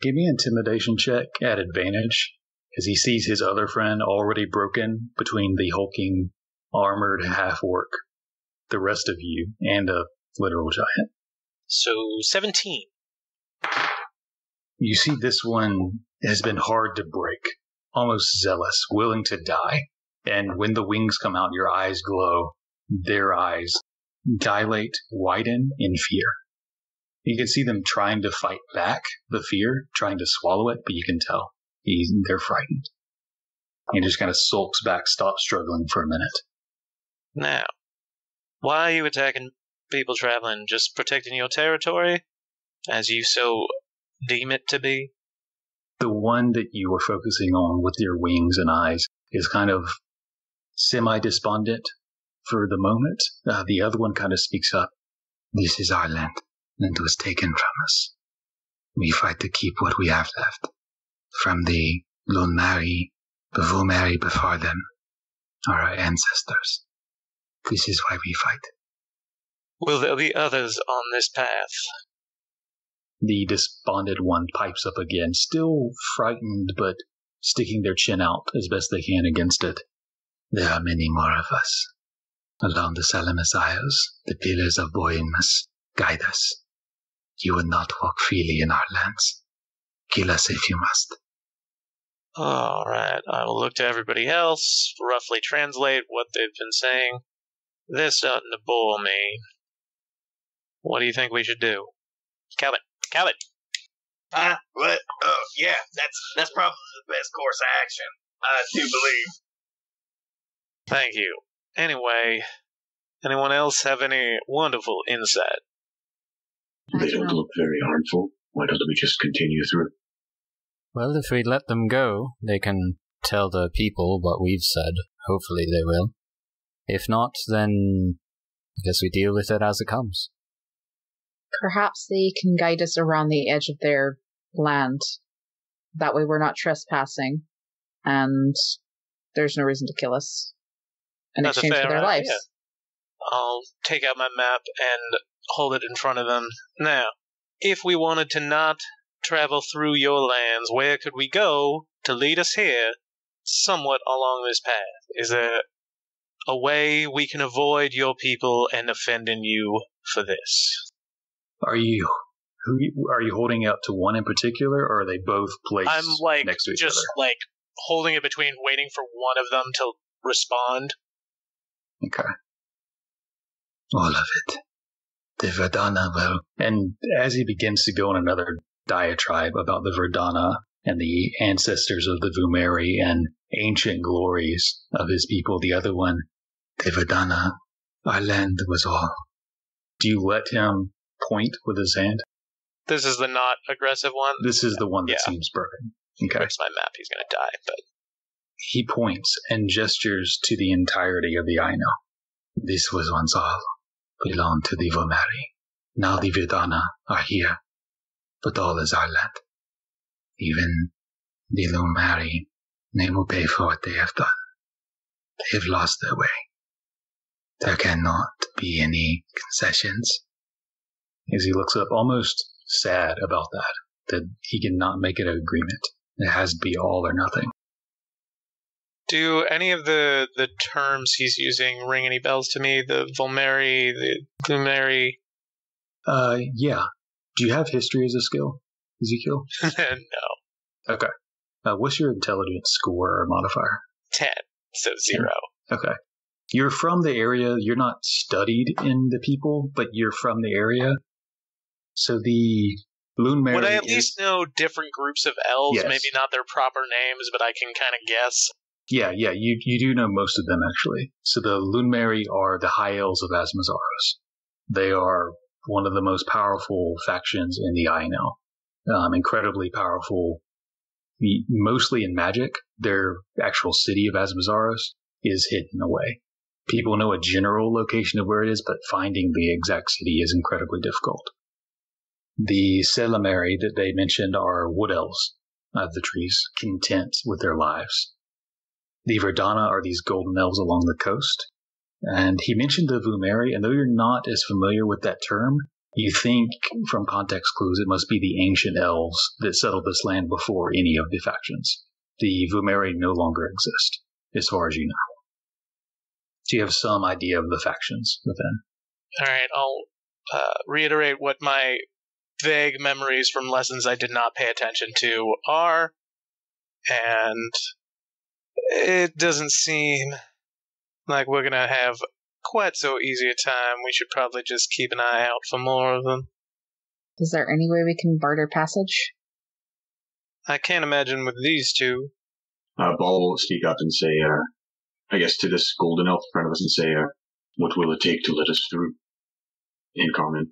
Give me an intimidation check at advantage, as he sees his other friend already broken between the hulking, armored half-orc, the rest of you, and a literal giant. So, 17. You see this one has been hard to break. Almost zealous, willing to die. And when the wings come out, your eyes glow. Their eyes dilate, widen in fear. You can see them trying to fight back the fear, trying to swallow it, but you can tell they're frightened. He just kind of sulks back, stops struggling for a minute. Now, why are you attacking people traveling? Just protecting your territory, as you so deem it to be? The one that you were focusing on with your wings and eyes is kind of semi-despondent for the moment. The other one kind of speaks up. This is our land, and it was taken from us. We fight to keep what we have left. From the Lunari, the Vumeri before them, are our ancestors. This is why we fight. Will there be others on this path? The despondent one pipes up again, still frightened, but sticking their chin out as best they can against it. There are many more of us. Along the Salamis Isles, the pillars of Boimus guide us. You will not walk freely in our lands. Kill us if you must. All right, I will look to everybody else, roughly translate what they've been saying. This starting to bore me. What do you think we should do? Calvin! What? Oh, yeah, that's probably the best course of action, I do believe. Thank you. Anyway, anyone else have any wonderful insight? They don't look very harmful. Why don't we just continue through? Well, if we let them go, they can tell the people what we've said. Hopefully they will. If not, then I guess we deal with it as it comes. Perhaps they can guide us around the edge of their land. That way we're not trespassing, and there's no reason to kill us in exchange for their lives. I'll take out my map and hold it in front of them. Now, if we wanted to not travel through your lands, where could we go to lead us here somewhat along this path? Is there a way we can avoid your people and offending you for this? Are you holding out to one in particular, or are they both placed next to each other? I'm just holding it between waiting for one of them to respond. Okay. All of it. The Verdana will. And as he begins to go on another diatribe about the Verdana and the ancestors of the Vumeri and ancient glories of his people, the other one, the Verdana, our land was all. Do you let him point with his hand? This is the not aggressive one? This is the one that seems burning. Okay. That's my map. He's going to die, but... He points and gestures to the entirety of the Aino. This was once all. Belonged to the Vumeri. Now the Verdana are here. But all is our land. Even the Lunari, they will pay for what they have done. They have lost their way. There cannot be any concessions. As he looks up, almost sad about that he cannot make it an agreement. It has to be all or nothing. Do any of the terms he's using ring any bells to me? The Vulmeri, the Glumeri? Yeah. Do you have history as a skill, Ezekiel? No. Okay. What's your intelligence score or modifier? 10, so 0. Okay. You're from the area. You're not studied in the people, but you're from the area. So the Lunmeri would I at least know different groups of elves? Yes. Maybe not their proper names, but I can kind of guess. Yeah, you do know most of them, actually. So the Lunmeri are the high elves of Asmazaros. They are one of the most powerful factions in the Aino. Incredibly powerful, mostly in magic. Their actual city of Asmazaros is hidden away. People know a general location of where it is, but finding the exact city is incredibly difficult. The Selamari that they mentioned are wood elves of the trees, content with their lives. The Verdana are these golden elves along the coast. And he mentioned the Vumeri, and though you're not as familiar with that term, you think from context clues it must be the ancient elves that settled this land before any of the factions. The Vumeri no longer exist, as far as you know. So you have some idea of the factions within. All right, I'll reiterate what my vague memories from lessons I did not pay attention to are, and it doesn't seem like we're going to have quite so easy a time. We should probably just keep an eye out for more of them. Is there any way we can barter passage? I can't imagine with these two. Ball will speak up and say, I guess to this golden elf in front of us and say, what will it take to let us through? In common.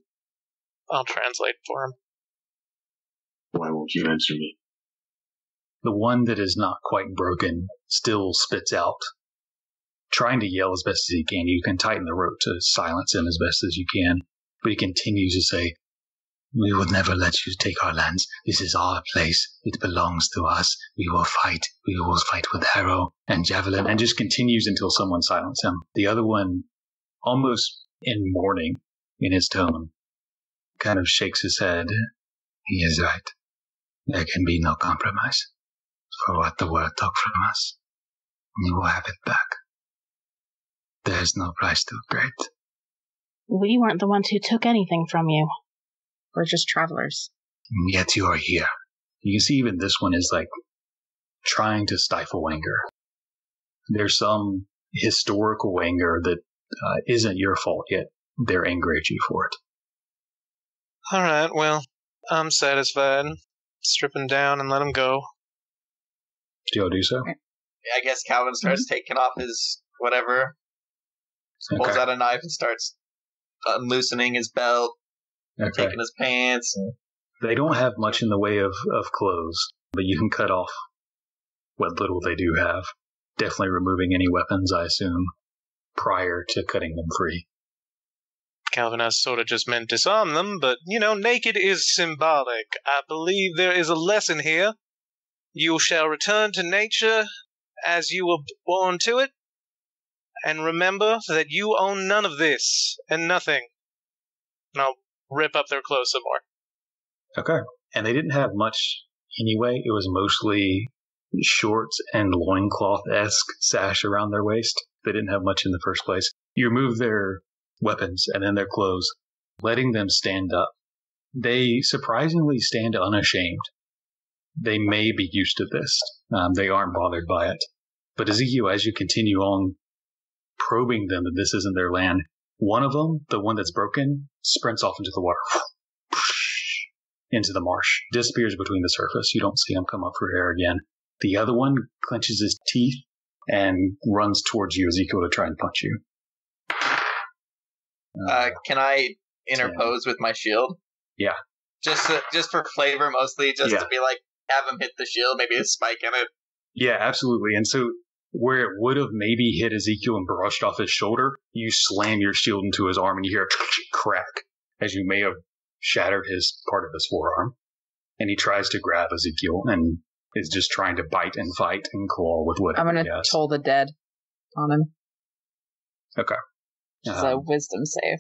I'll translate for him. Why won't you answer me? The one that is not quite broken still spits out. Trying to yell as best as he can, you can tighten the rope to silence him as best as you can, but he continues to say, we will never let you take our lands. This is our place. It belongs to us. We will fight. We will fight with arrow and javelin, and just continues until someone silences him. The other one, almost in mourning in his tone, kind of shakes his head. He is right. There can be no compromise. For what the world took from us, we will have it back. There is no price too great. We weren't the ones who took anything from you. We're just travelers. Yet you are here. You can see even this one is trying to stifle anger. There's some historical anger that isn't your fault, yet they're angry at you for it. All right, well, I'm satisfied. Strip him down and let him go. Do y'all do so? I guess Calvin starts taking off his whatever. Pulls out a knife and starts unloosening his belt, taking his pants. They don't have much in the way of clothes, but you can cut off what little they do have. Definitely removing any weapons, I assume, prior to cutting them free. Calvin has sort of just meant disarm them, but, you know, naked is symbolic. I believe there is a lesson here. You shall return to nature as you were born to it, and remember that you own none of this and nothing. And I'll rip up their clothes some more. Okay. And they didn't have much anyway. It was mostly shorts and loincloth-esque sash around their waist. They didn't have much in the first place. You remove their weapons and then their clothes, letting them stand up. They surprisingly stand unashamed. They may be used to this. They aren't bothered by it. But Ezekiel, as you continue on probing them that this isn't their land, one of them, the one that's broken, sprints off into the water. Into the marsh. Disappears between the surface. You don't see him come up for air again. The other one clenches his teeth and runs towards you, Ezekiel, to try and punch you. Can I interpose with my shield? Yeah. Just for flavor, mostly, to be like, have him hit the shield, maybe a spike in it. Yeah, absolutely. And so, where it would have maybe hit Ezekiel and brushed off his shoulder, you slam your shield into his arm and you hear a crack, as you may have shattered his part of his forearm. And he tries to grab Ezekiel and is just trying to bite and fight and claw with wood. I'm going to toll the dead on him. Okay. It's a wisdom save.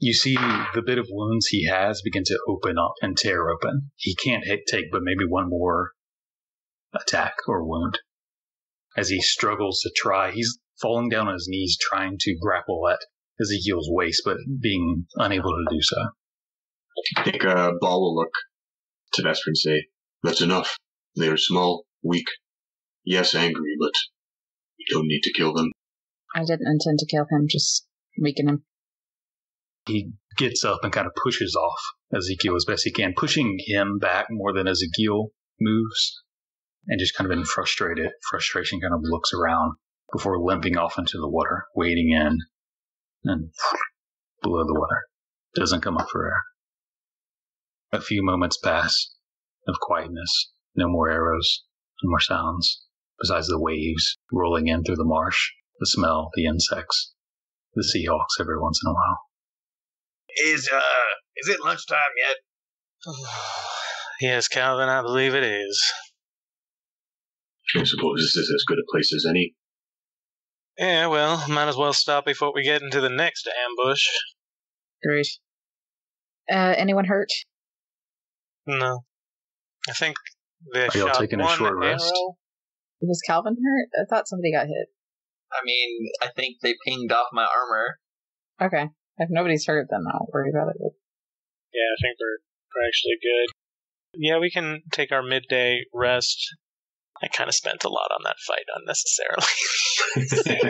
You see the bit of wounds he has begin to open up and tear open. He can't take but maybe one more attack or wound. As he struggles to try, he's falling down on his knees trying to grapple at Ezekiel's waist, but being unable to do so. I think Ball will look to Vesper and say, "That's enough. They are small, weak, yes, angry, but we don't need to kill them." I didn't intend to kill him, just weaken him. He gets up and kind of pushes off Ezekiel as best he can, pushing him back more than Ezekiel moves, and just kind of in frustration kind of looks around before limping off into the water, wading in and below the water. Doesn't come up for air. A few moments pass of quietness. No more arrows, no more sounds, besides the waves rolling in through the marsh, the smell, the insects, the seahawks every once in a while. Is it lunchtime yet? Yes, Calvin, I believe it is. I suppose this is as good a place as any. Yeah, well, might as well stop before we get into the next ambush. Great. Anyone hurt? No. I think they shot one arrow. Are y'all taking a short rest? Was Calvin hurt? I thought somebody got hit. I mean, I think they pinged off my armor. Okay. If nobody's hurt, then I'll worry about it. Yeah, I think we're actually good. Yeah, we can take our midday rest. I kind of spent a lot on that fight unnecessarily.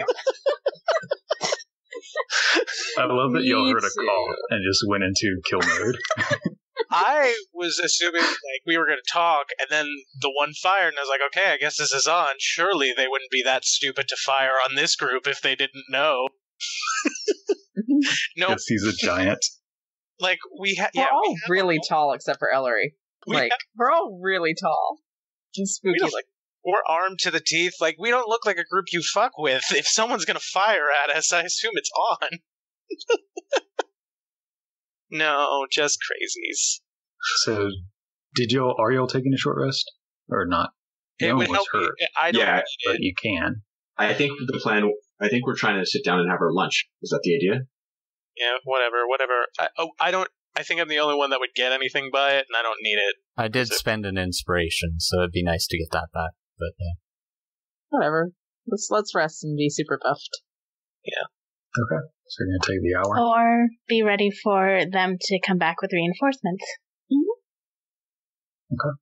I love that y'all heard a call and just went into kill mode. I was assuming like we were going to talk, and then the one fired, and I was like, okay, I guess this is on. Surely they wouldn't be that stupid to fire on this group if they didn't know. No, nope. He's a giant. Like we're all really tall, except for Ellery. We're all really tall. Just spooky. We're armed to the teeth. Like, we don't look like a group you fuck with. If someone's gonna fire at us, I assume it's on. No, just crazies. So, are y'all taking a short rest or not? It would help. Hurt. But you can. I think the plan. I think we're trying to sit down and have our lunch. Is that the idea? Yeah, whatever. I think I'm the only one that would get anything by it, and I don't need it. I did spend an inspiration, so it'd be nice to get that back. But yeah, whatever. Let's rest and be super buffed. Yeah. Okay. So you're gonna take the hour, or be ready for them to come back with reinforcements. Mm-hmm. Okay.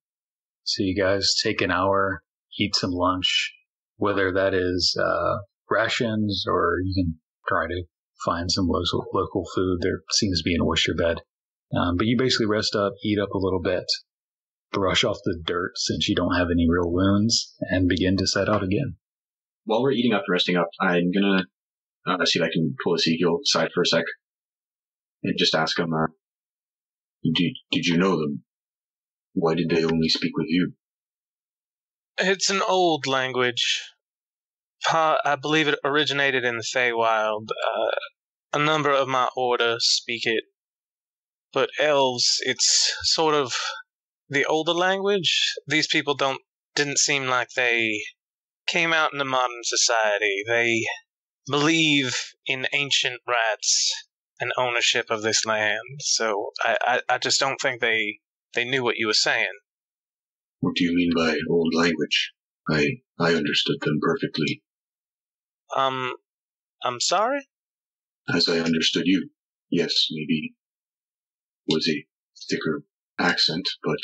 So you guys take an hour. eat some lunch, whether that is rations or you can try to find some local food. There seems to be an oyster bed. But you basically rest up, eat up a little bit, brush off the dirt since you don't have any real wounds, and begin to set out again. While we're eating up and resting up, I'm going to see if I can pull Ezekiel aside for a sec and just ask him, did you know them? Why did they only speak with you? It's an old language. I believe it originated in the Feywild. A number of my order speak it. But elves, it's sort of the older language. These people didn't seem like they came out into modern society. They believe in ancient rights and ownership of this land. So I just don't think they knew what you were saying. What do you mean by old language? I understood them perfectly. I'm sorry? As I understood you. Yes, maybe it was a thicker accent, but...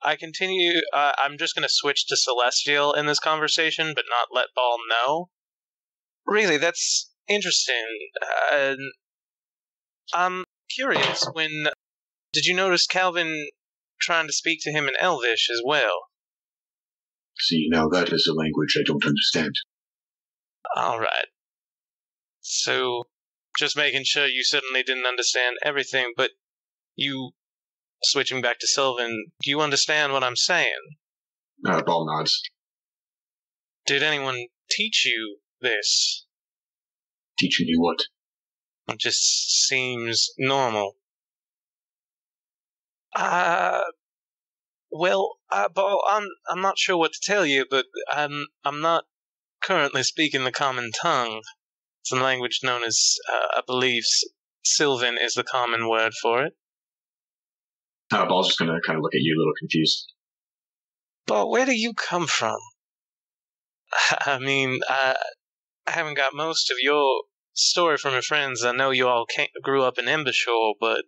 I continue, I'm just going to switch to Celestial in this conversation, but not let Ball know. Really, that's interesting. I'm curious, did you notice Calvin trying to speak to him in Elvish as well? See, now that is a language I don't understand. Alright. So, just making sure you certainly didn't understand everything, but you... Switching back to Sylvan, do you understand what I'm saying? Ball nods. Did anyone teach you this? Teaching you what? It just seems normal. Ball, I'm not sure what to tell you, but I'm not currently speaking the common tongue. It's a language known as, I believe, Sylvan is the common word for it. Ball's just going to kind of look at you a little confused. Ball, where do you come from? I mean, I haven't got most of your story from your friends. I know you all grew up in Embershore, but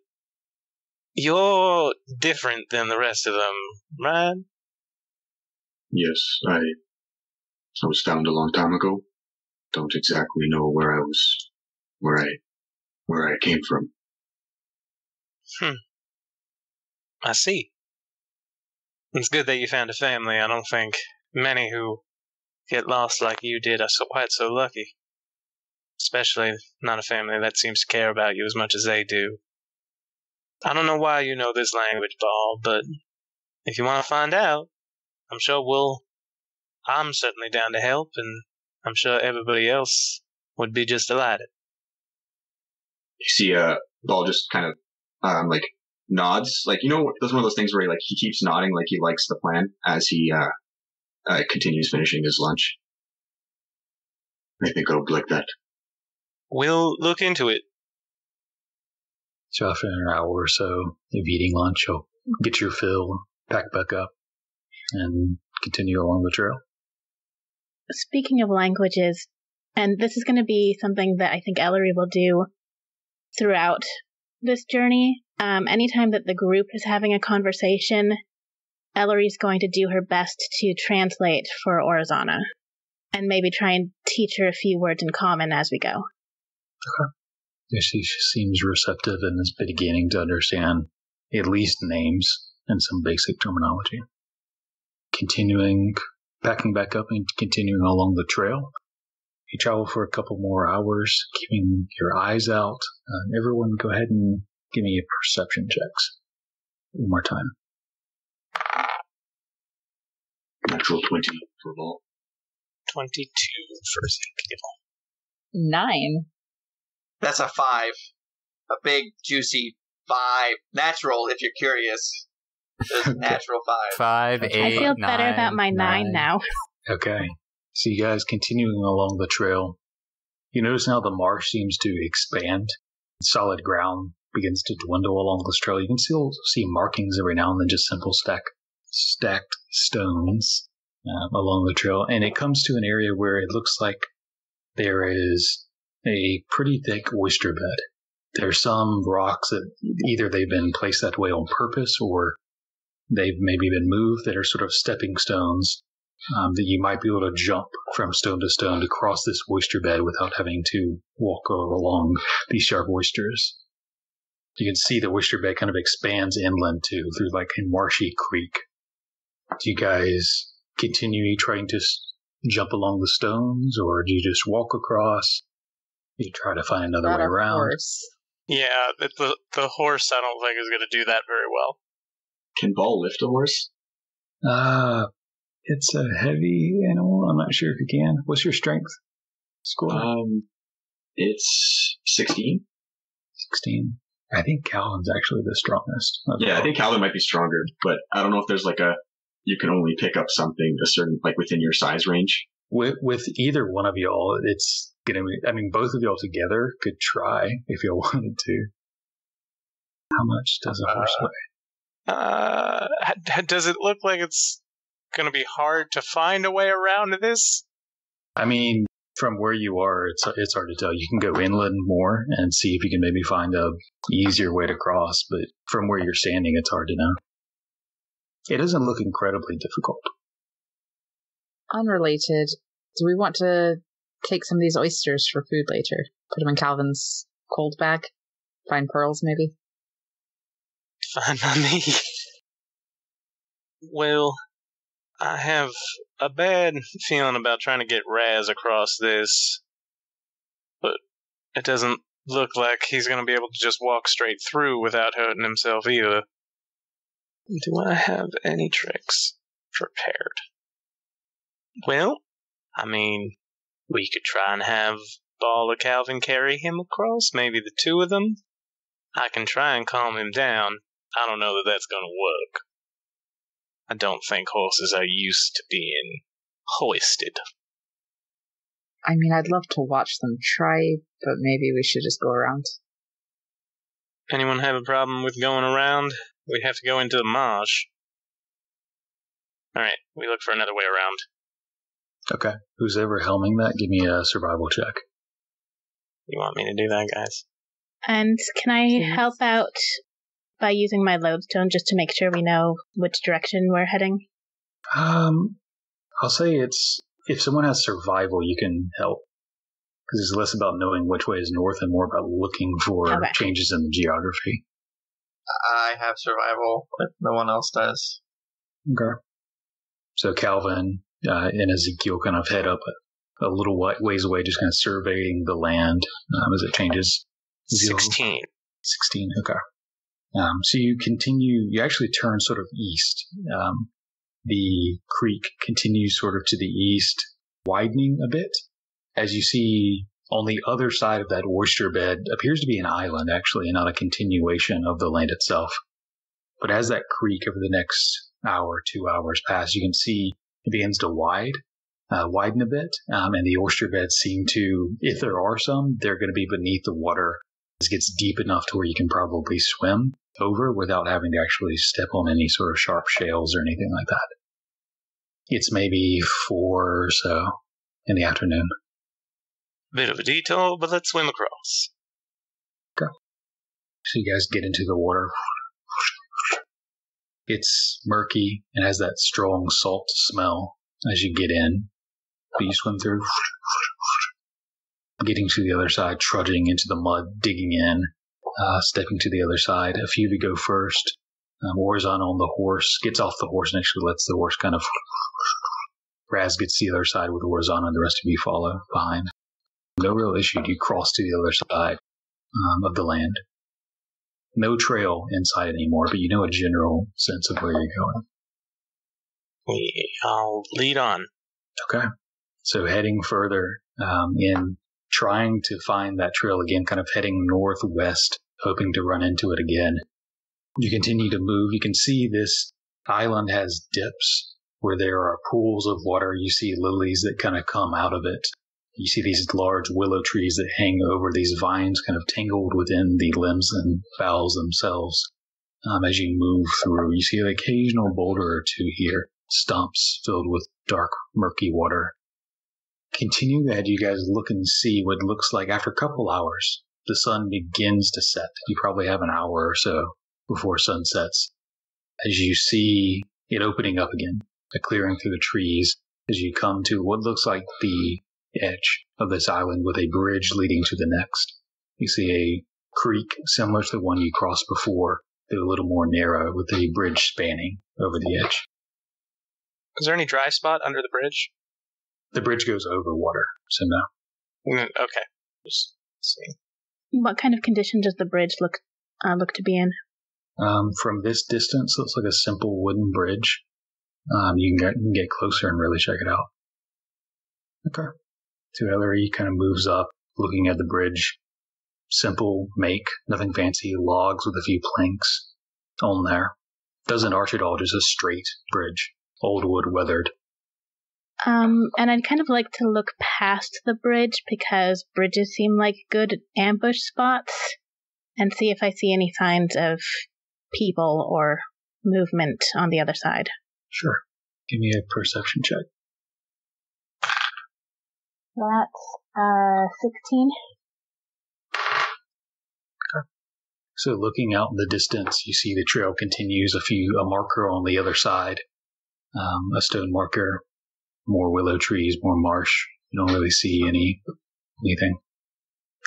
you're different than the rest of them, right? Yes, I was found a long time ago. Don't exactly know where I was, where I came from. I see. It's good that you found a family. I don't think many who get lost like you did are quite so lucky. Especially not a family that seems to care about you as much as they do. I don't know why you know this language, Ball, but if you want to find out, I'm sure I'm certainly down to help, and I'm sure everybody else would be just delighted. You see, Ball just kind of, nods, that's one of those things where he keeps nodding like he likes the plan as he continues finishing his lunch. I think I'll like that. We'll look into it. So after an hour or so of eating lunch, you'll get your fill, pack back up, and continue along the trail. Speaking of languages, and this is going to be something that I think Ellery will do throughout this journey, anytime that the group is having a conversation, Ellery's going to do her best to translate for Orizana, and maybe try and teach her a few words in common as we go. Okay. Yeah, she seems receptive and is beginning to understand at least names and some basic terminology. Packing back up and continuing along the trail. You travel for a couple more hours, keeping your eyes out. Everyone go ahead and give me a perception checks. One more time. Natural 20 for Ball. 22 for Ezekiel. 9. That's a 5. A big, juicy 5. Natural, if you're curious. There's a natural 5. 5, 8, 9. I feel better about my 9 now. Okay. So you guys continuing along the trail, you notice now the marsh seems to expand. Solid ground begins to dwindle along this trail. You can still see markings every now and then, just simple stacked stones along the trail. And it comes to an area where it looks like there is a pretty thick oyster bed. There's some rocks that either they've been placed that way on purpose or they've maybe been moved that are sort of stepping stones that you might be able to jump from stone to stone to cross this oyster bed without having to walk along these sharp oysters. You can see the oyster bed kind of expands inland too, through like a marshy creek. Do you guys continue trying to jump along the stones, or do you just walk across? You try to find another way around. Horse. Yeah, the horse I don't think is going to do that very well. Can Ball lift a horse? It's a heavy animal. I'm not sure if he can. What's your strength score? It's 16. 16. I think Calvin's actually the strongest. Yeah, I think Calvin might be stronger, but I don't know if there's like a, you can only pick up something a certain, like within your size range. With either one of y'all, it's going to be, I mean, both of y'all together could try if y'all wanted to. How much does a horse weigh? Does it look like it's going to be hard to find a way around this? I mean, from where you are, it's hard to tell. You can go inland more and see if you can maybe find a easier way to cross, but from where you're standing, it's hard to know. It doesn't look incredibly difficult. Unrelated, do we want to take some of these oysters for food later? Put them in Calvin's cold bag? Find pearls, maybe? Fine by me. Well, I have a bad feeling about trying to get Raz across this, but it doesn't look like he's going to be able to just walk straight through without hurting himself either. Do I have any tricks prepared? Well, I mean, we could try and have Ball or Calvin carry him across, maybe the two of them. I can try and calm him down. I don't know that that's going to work. I don't think horses are used to being hoisted. I mean, I'd love to watch them try, but maybe we should just go around. Anyone have a problem with going around? We have to go into the marsh. Alright, we look for another way around. Okay. Who's ever helming that, give me a survival check. You want me to do that, guys? And can I help out by using my lodestone just to make sure we know which direction we're heading? I'll say it's... If someone has survival, you can help. Because it's less about knowing which way is north and more about looking for changes in the geography. I have survival, but no one else does. Okay. So Calvin and Ezekiel kind of head up a little ways away, just kind of surveying the land as it changes. 16. 16, okay. So you continue, you actually turn sort of east. The creek continues sort of to the east, widening a bit. As you see, on the other side of that oyster bed appears to be an island, actually, and not a continuation of the land itself. But as that creek over the next hour, 2 hours pass, you can see it begins to widen a bit, and the oyster beds seem to, if there are some, they're going to be beneath the water. This gets deep enough to where you can probably swim over without having to actually step on any sort of sharp shales or anything like that. It's maybe 4 or so in the afternoon. Bit of a detour, but let's swim across. Okay. So you guys get into the water. It's murky and has that strong salt smell as you get in. But you swim through. Getting to the other side, trudging into the mud, digging in, stepping to the other side. A few of you go first. Orizana on the horse gets off the horse and actually lets the horse kind of... Raz gets to the other side with Orizana and the rest of you follow behind. No real issue. You cross to the other side of the land. No trail inside anymore, but you know a general sense of where you're going. I'll lead on. Okay. So heading further in, trying to find that trail again, kind of heading northwest, hoping to run into it again. You continue to move. You can see this island has dips where there are pools of water. You see lilies that kind of come out of it. You see these large willow trees that hang over these vines kind of tangled within the limbs and boughs themselves. As you move through, you see an occasional boulder or two here, stumps filled with dark, murky water. Continuing ahead, you guys look and see what looks like after a couple hours, the sun begins to set. You probably have an hour or so before sun sets. as you see it opening up again, a clearing through the trees, as you come to what looks like the edge of this island with a bridge leading to the next. You see a creek similar to the one you crossed before, but a little more narrow, with a bridge spanning over the edge. Is there any dry spot under the bridge? The bridge goes over water, so no. Okay. Just see. What kind of condition does the bridge look to be in? From this distance, looks like a simple wooden bridge. You can get closer and really check it out. Okay. So Ellery kind of moves up, looking at the bridge. Simple make, nothing fancy, logs with a few planks on there. Doesn't arch at all, just a straight bridge. Old wood weathered. And I'd kind of like to look past the bridge, because bridges seem like good ambush spots, and see if I see any signs of people or movement on the other side. Sure. Give me a perception check. That's 16. Okay. So looking out in the distance, you see the trail continues a marker on the other side. A stone marker, more willow trees, more marsh. You don't really see anything.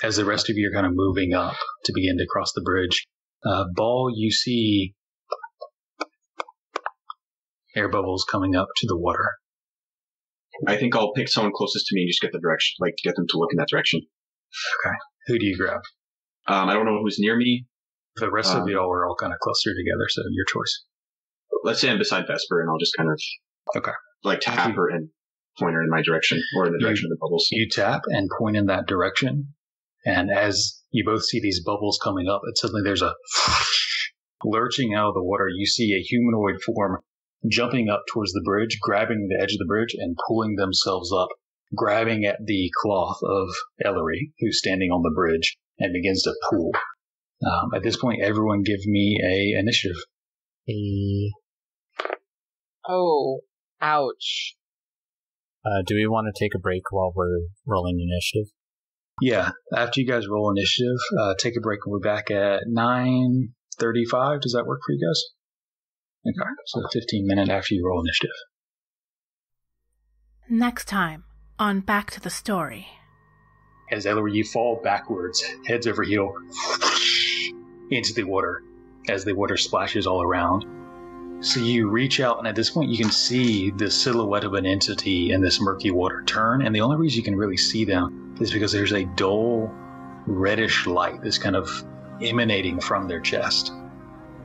As the rest of you are kind of moving up to begin to cross the bridge, Ball, you see air bubbles coming up to the water. I think I'll pick someone closest to me and just get the direction, like get them to look in that direction. Okay. Who do you grab? I don't know who's near me. The rest of y'all are all kind of clustered together, so your choice. Let's say I'm beside Vesper, and I'll just kind of tap her and point her in my direction, or in the direction of the bubbles. You tap and point in that direction, and as you both see these bubbles coming up, and suddenly there's a lurching out of the water. You see a humanoid form jumping up towards the bridge, grabbing the edge of the bridge, and pulling themselves up, grabbing at the cloth of Ellery, who's standing on the bridge, and begins to pull. At this point, everyone give me an initiative. Oh, ouch. Do we want to take a break while we're rolling initiative? Yeah, after you guys roll initiative, take a break. We'll be back at 9:35. Does that work for you guys? Okay, so 15 minutes after you roll initiative. Next time on Back to the Story. As Ellery, you fall backwards, heads over heel, into the water, as the water splashes all around. So you reach out, and at this point you can see the silhouette of an entity in this murky water turn, and the only reason you can really see them is because there's a dull, reddish light that's kind of emanating from their chest.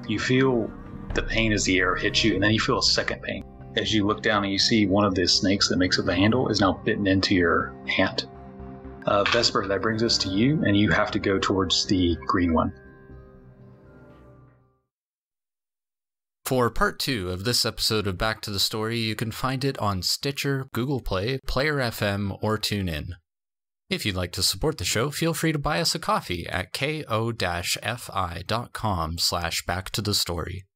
You feel the pain as the arrow hits you, and then you feel a second pain. As you look down and you see one of the snakes that makes up the handle is now bitten into your hand. Vesper, that brings us to you, and you have to go towards the green one. For part 2 of this episode of Back to the Story, you can find it on Stitcher, Google Play, Player FM, or TuneIn. If you'd like to support the show, feel free to buy us a coffee at ko-fi.com/backtothestory.